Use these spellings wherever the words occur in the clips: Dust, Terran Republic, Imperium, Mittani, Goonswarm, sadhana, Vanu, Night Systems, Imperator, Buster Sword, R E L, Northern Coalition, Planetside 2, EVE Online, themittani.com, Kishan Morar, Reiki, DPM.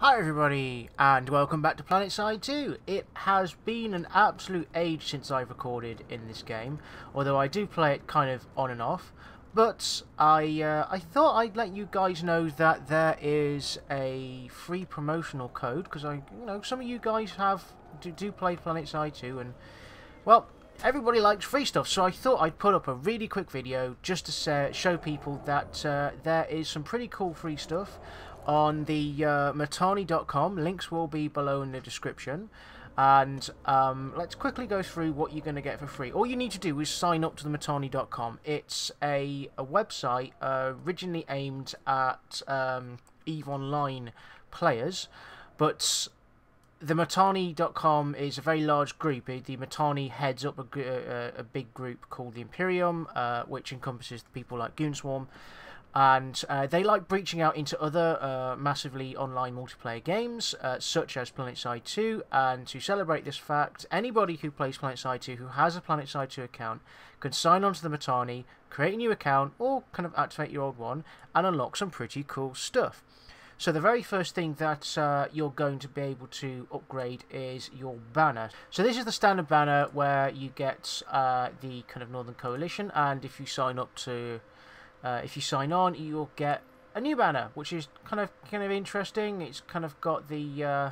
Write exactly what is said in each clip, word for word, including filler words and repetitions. Hi everybody, and welcome back to Planetside two. It has been an absolute age since I've recorded in this game, although I do play it kind of on and off. But I uh, I thought I'd let you guys know that there is a free promotional code, because I you know some of you guys have do, do play Planetside two, and well, everybody likes free stuff, so I thought I'd put up a really quick video just to say, show people that uh, there is some pretty cool free stuff on the uh, mittani dot com. Links will be below in the description, and um, let's quickly go through what you're going to get for free. All you need to do is sign up to the mittani dot com. It's a, a website uh, originally aimed at um, EVE Online players, but the mittani dot com is a very large group. The Mittani heads up a, a, a big group called the Imperium, uh, which encompasses people like Goonswarm, and uh, they like breaching out into other uh, massively online multiplayer games uh, such as Planetside two, and to celebrate this fact, anybody who plays Planetside two who has a Planetside two account can sign on to the Mittani, create a new account, or kind of activate your old one and unlock some pretty cool stuff. So the very first thing that uh, you're going to be able to upgrade is your banner. So this is the standard banner where you get uh, the kind of Northern Coalition, and if you sign up to Uh, if you sign on, you'll get a new banner, which is kind of kind of interesting. It's kind of got the uh,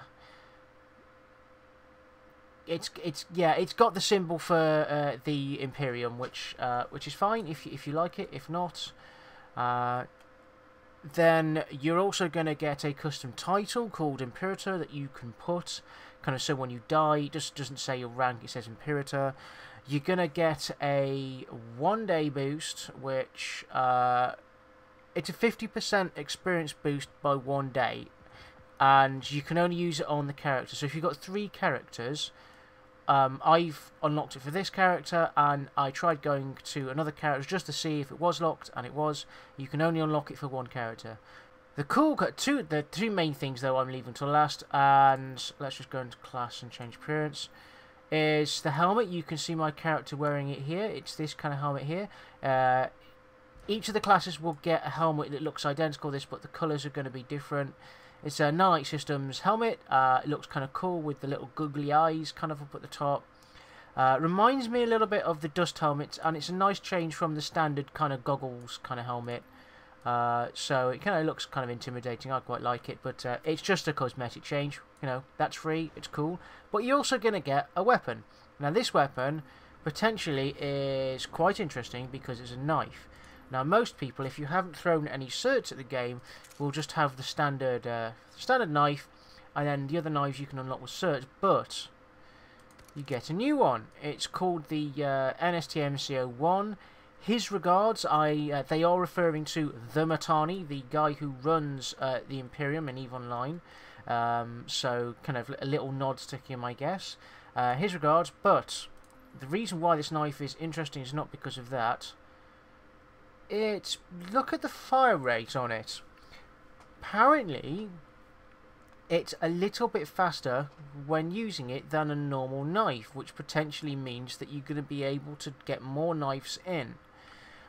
it's it's yeah, it's got the symbol for uh, the Imperium, which uh, which is fine if you, if you like it. If not, uh, then you're also going to get a custom title called Imperator that you can put. Kind of so when you die, it just doesn't say your rank; it says Imperator. You're going to get a one-day boost, which uh, it's a fifty percent experience boost by one day. And you can only use it on the character. So if you've got three characters, um, I've unlocked it for this character, and I tried going to another character just to see if it was locked, and it was. You can only unlock it for one character. The cool two, the two main things, though, I'm leaving till last. And let's just go into class and change appearance. Is the helmet. You can see my character wearing it here. It's this kind of helmet here. Uh, each of the classes will get a helmet that looks identical to this, but the colours are going to be different. It's a Night Systems helmet. Uh, it looks kind of cool with the little googly eyes kind of up at the top. Uh, reminds me a little bit of the Dust helmets, and it's a nice change from the standard kind of goggles kind of helmet. Uh, so it kind of looks kind of intimidating. I quite like it, but uh, it's just a cosmetic change. You know, that's free, it's cool. But you're also going to get a weapon. Now this weapon potentially is quite interesting because it's a knife. Now most people, if you haven't thrown any certs at the game, will just have the standard uh, standard knife, and then the other knives you can unlock with certs, but you get a new one. It's called the uh, N S T M C zero one. His regards, I uh, they are referring to the Mittani, the guy who runs uh, the Imperium and EVE Online. Um, so kind of a little nod to him, I guess. Uh, his regards, but the reason why this knife is interesting is not because of that. It's look at the fire rate on it. Apparently, it's a little bit faster when using it than a normal knife, which potentially means that you're going to be able to get more knives in.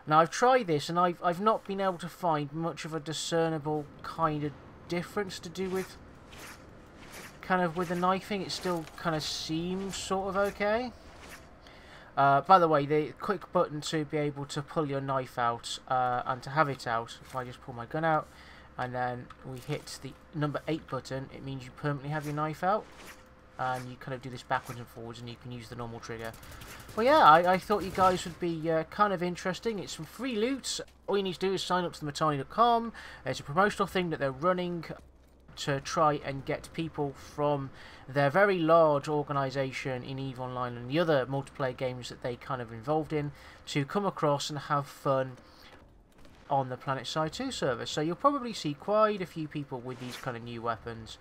Now I've tried this, and I've, I've not been able to find much of a discernible kind of difference to do with kind of with the knifing. It still kind of seems sort of okay. Uh, by the way, the quick button to be able to pull your knife out uh, and to have it out, if I just pull my gun out, and then we hit the number eight button, it means you permanently have your knife out. And you kind of do this backwards and forwards, and you can use the normal trigger. Well, yeah, I, I thought you guys would be uh, kind of interesting. It's some free loot. All you need to do is sign up to the mittani dot com. It's a promotional thing that they're running to try and get people from their very large organisation in EVE Online and the other multiplayer games that they kind of involved in to come across and have fun on the Planetside two server. So you'll probably see quite a few people with these kind of new weapons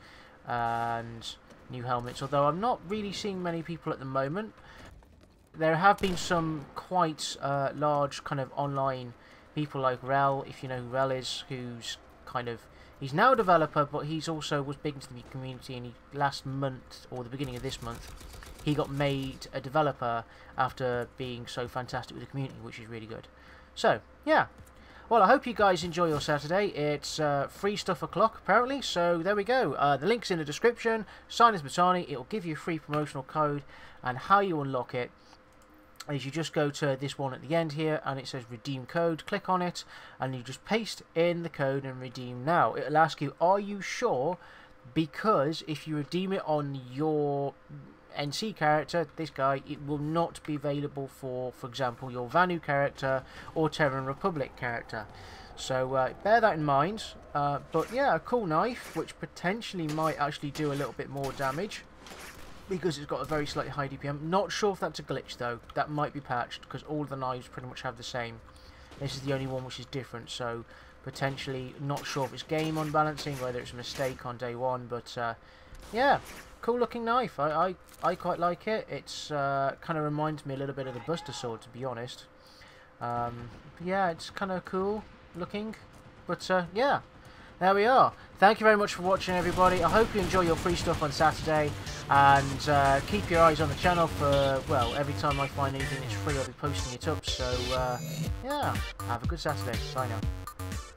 and new helmets, although I'm not really seeing many people at the moment. There have been some quite uh, large kind of online people like R E L, if you know who R E L is, who's kind of, he's now a developer, but he's also was big into the community, and he, last month, or the beginning of this month, he got made a developer after being so fantastic with the community, which is really good. So, yeah. Well, I hope you guys enjoy your Saturday. It's uh, free stuff o'clock, apparently, so there we go. Uh, the link's in the description. Sign as Mittani. It'll give you a free promotional code, and how you unlock it is you just go to this one at the end here, and it says redeem code. Click on it, and you just paste in the code and redeem now. It'll ask you, are you sure? Because if you redeem it on your N C character, this guy, it will not be available for, for example, your Vanu character or Terran Republic character. So uh, bear that in mind. Uh, but yeah, a cool knife, which potentially might actually do a little bit more damage, because it's got a very slightly high D P M. Not sure if that's a glitch though. That might be patched, because all the knives pretty much have the same. This is the only one which is different, so potentially not sure if it's game unbalancing, whether it's a mistake on day one, but uh, yeah, cool looking knife. I, I, I quite like it. It's uh, kind of reminds me a little bit of the Buster Sword, to be honest. Um, yeah, it's kind of cool looking, but uh, yeah. There we are. Thank you very much for watching, everybody. I hope you enjoy your free stuff on Saturday, and uh, keep your eyes on the channel for, well, every time I find anything that's free, I'll be posting it up. So, uh, yeah, have a good Saturday. Bye now.